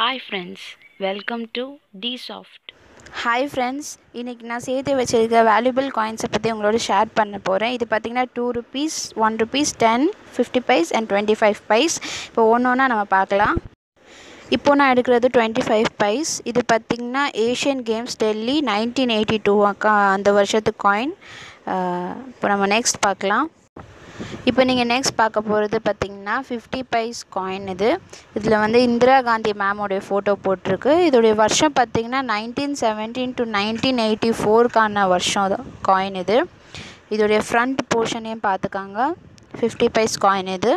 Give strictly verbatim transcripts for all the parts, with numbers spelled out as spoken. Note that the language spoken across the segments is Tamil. Hi friends, welcome to T soft. Hi friends, இன்றைக்கி நான் சேர்த்து வச்சுருக்க வேல்யூபிள் காயின்ஸை பற்றி உங்களோட ஷேர் பண்ண போகிறேன். இது பார்த்திங்கன்னா two rupees, one rupees, ten, fifty paise and twenty five paise. இப்போ ஒன்று ஒன்றா நம்ம பார்க்கலாம். இப்போது நான் எடுக்கிறது டுவெண்ட்டி ஃபைவ் பைஸ். இது பார்த்திங்கன்னா Asian Games Delhi nineteen eighty two அக்கா அந்த வருஷத்து காயின். இப்போ நம்ம நெக்ஸ்ட் பார்க்கலாம். இப்போ நீங்கள் நெக்ஸ்ட் பார்க்க போகிறது பார்த்திங்கன்னா ஃபிஃப்டி பைஸ் காயின். இது இதில் வந்து இந்திரா காந்தி மேமோடைய ஃபோட்டோ போட்டிருக்கு. இதோடைய வருஷம் பார்த்திங்கன்னா nineteen seventeen to nineteen eighty ஃபோருக்கான வருஷம் காயின் இது. இதோடைய ஃப்ரண்ட் போர்ஷனையும் பார்த்துக்காங்க. ஃபிஃப்டி பைஸ் காயின் இது.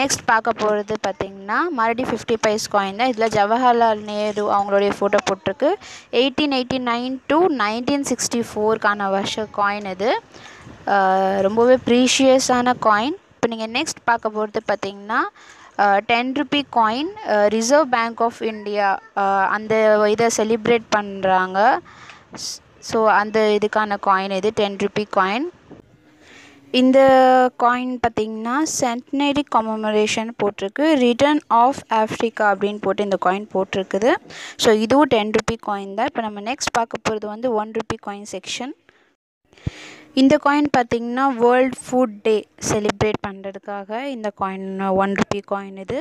நெக்ஸ்ட் பார்க்க போகிறது பார்த்திங்கன்னா மறுபடியும் ஃபிஃப்டி பைஸ் காயின் தான். இதில் ஜவஹர்லால் நேரு அவங்களுடைய ஃபோட்டோ போட்டிருக்கு. Eighteen eighty nine to nineteen sixty ஃபோருக்கான வருஷ காயின் இது. ரொம்பவே ப்ரீஷியஸான காயின். இப்போ நீங்கள் நெக்ஸ்ட் பார்க்க போகிறது பார்த்திங்கன்னா ten rupee coin. Reserve Bank of India அந்த இதை செலிப்ரேட் பண்ணுறாங்க. ஸோ அந்த இதுக்கான காயின் இது டென் ருபி காயின். இந்த காயின் பார்த்திங்கன்னா சென்டினரி கமமரேஷன் போட்டிருக்கு. ரிட்டர்ன் ஆஃப் ஆஃப்ரிக்கா அப்படின்னு போட்டு இந்த காயின் போட்டிருக்குது. ஸோ இதுவும் டென் ருபி காயின் தான். இப்போ நம்ம நெக்ஸ்ட் பார்க்க போகிறது வந்து ஒன் ருபி காயின் செக்ஷன். இந்த காயின் பார்த்திங்கன்னா வேர்ல்ட் ஃபுட் டே செலிப்ரேட் பண்ணுறதுக்காக இந்த காயின் ஒன் ருபி காயின் இது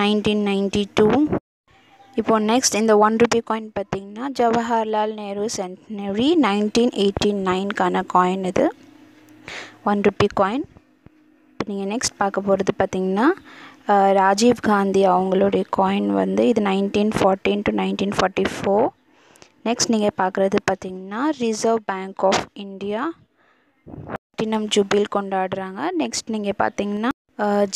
நைன்டீன் நைன்டி டூ. இப்போ நெக்ஸ்ட் இந்த ஒன் ருபி காயின் பார்த்திங்கன்னா Jawaharlal Nehru centenary nineteen eighty நைன்கான காயின் இது ஒன் ருபி காயின். இப்போ நீங்கள் நெக்ஸ்ட் பார்க்க போகிறது பார்த்திங்கன்னா ராஜீவ் காந்தி அவங்களுடைய காயின் வந்து இது nineteen fourteen to nineteen forty four. Next நீங்கள் பார்க்குறது பார்த்திங்கன்னா Reserve Bank of India platinum jubilee கொண்டாடுறாங்க. நெக்ஸ்ட் நீங்கள் பார்த்திங்கன்னா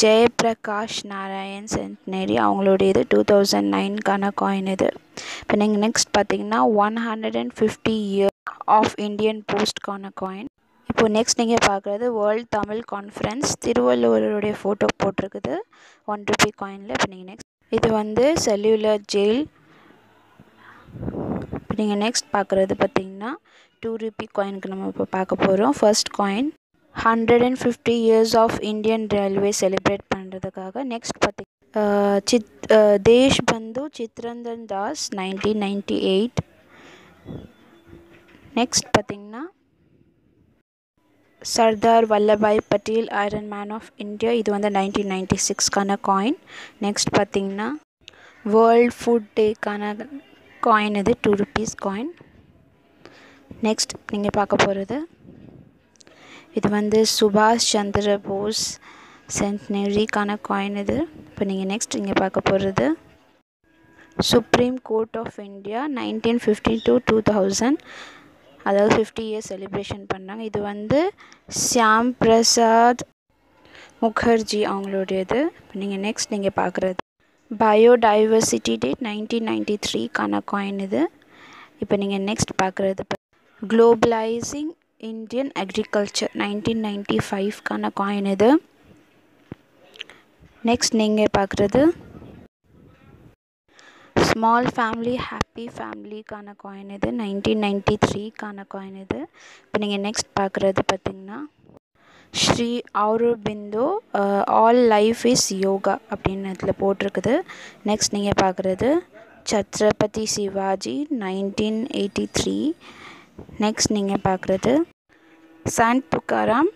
ஜெய பிரகாஷ் நாராயண் சென்டினரி அவங்களுடைய இது டூ தௌசண்ட் நைன்கான காயின் இது. இப்போ நீங்கள் நெக்ஸ்ட் பார்த்திங்கன்னா one hundred and fifty year of Indian போஸ்ட்கான காயின். இப்போது நெக்ஸ்ட் நீங்கள் பார்க்குறது வேர்ல்ட் தமிழ் கான்ஃபரன்ஸ் திருவள்ளுவருடைய ஃபோட்டோ போட்டிருக்குது ஒன் ருபி காயினில். இப்போ நீங்கள் நெக்ஸ்ட் இது வந்து செல்லுலர் ஜெயில். இப்போ நீங்கள் நெக்ஸ்ட் பார்க்குறது பார்த்திங்கன்னா டூ ருபி காயினுக்கு நம்ம இப்போ பார்க்க போகிறோம். First coin hundred and fifty years of Indian railway celebrate பண்ணுறதுக்காக. நெக்ஸ்ட் பார்த்திங்கன்னா சித் Deshbandhu Chittaranjan Das nineteen ninety eight. Next பார்த்திங்கன்னா Sardar Vallabhbhai Patel iron man of India. இது வந்து நைன்டீன் நைன்டி சிக்ஸ்க்கான காயின். நெக்ஸ்ட் பார்த்திங்கன்னா வேர்ல்ட் ஃபுட் டேக்கான காயின் இது டூ ருபீஸ் காயின். நெக்ஸ்ட் நீங்கள் பார்க்க போகிறது இது வந்து சுபாஷ் சந்திர போஸ் சென்டினரிக்கான காயின் இது. இப்போ நீங்கள் நெக்ஸ்ட் இங்கே பார்க்க போகிறது Supreme Court of India nineteen fifty to two thousand அதாவது ஃபிஃப்டி இயர்ஸ் செலிப்ரேஷன் பண்ணாங்க. இது வந்து ஷியாம் பிரசாத் முகர்ஜி அவங்களுடையது. இப்போ நீங்கள் நெக்ஸ்ட் நீங்கள் பார்க்குறது பயோடைவர்சிட்டி டே நைன்டீன் நைன்டி த்ரீக்கான காயின் இது. இப்போ நீங்கள் நெக்ஸ்ட் பார்க்குறது globalising Indian agriculture nineteen ninety ஃபைவ்க்கான காயின் இது. நெக்ஸ்ட் நீங்கள் பார்க்குறது ஸ்மால் ஃபேமிலி ஹாப்பி ஃபேமிலிக்கான காயின் இது நைன்டீன் நைன்டி த்ரீக்கான காயின் இது. இப்போ நீங்கள் நெக்ஸ்ட் பார்க்குறது பார்த்திங்கன்னா Sri Aurobindo all life is yoga அப்படின்னு இதில் போட்டிருக்குது. நெக்ஸ்ட் நீங்கள் பார்க்குறது Chhatrapati Shivaji nineteen eighty three. Next நீங்கள் பார்க்குறது Sant Tukaram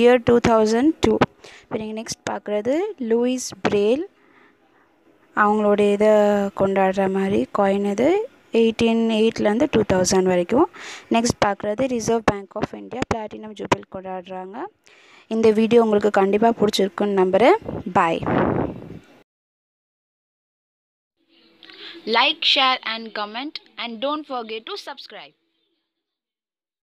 year two thousand two. இப்போ நீங்கள் நெக்ஸ்ட் பார்க்குறது லூயிஸ் பிரேல் அவங்களுடைய இதை கொண்டாடுற மாதிரி காயின் இது எயிட்டீன் எயிட்லேருந்து டூ தௌசண்ட் வரைக்கும். நெக்ஸ்ட் பார்க்குறது Reserve Bank of India platinum jubilee கொண்டாடுறாங்க. இந்த வீடியோ உங்களுக்கு கண்டிப்பாக பிடிச்சிருக்குன்னு நம்புகிறேன். பாய். Like, share and comment and don't forget to subscribe.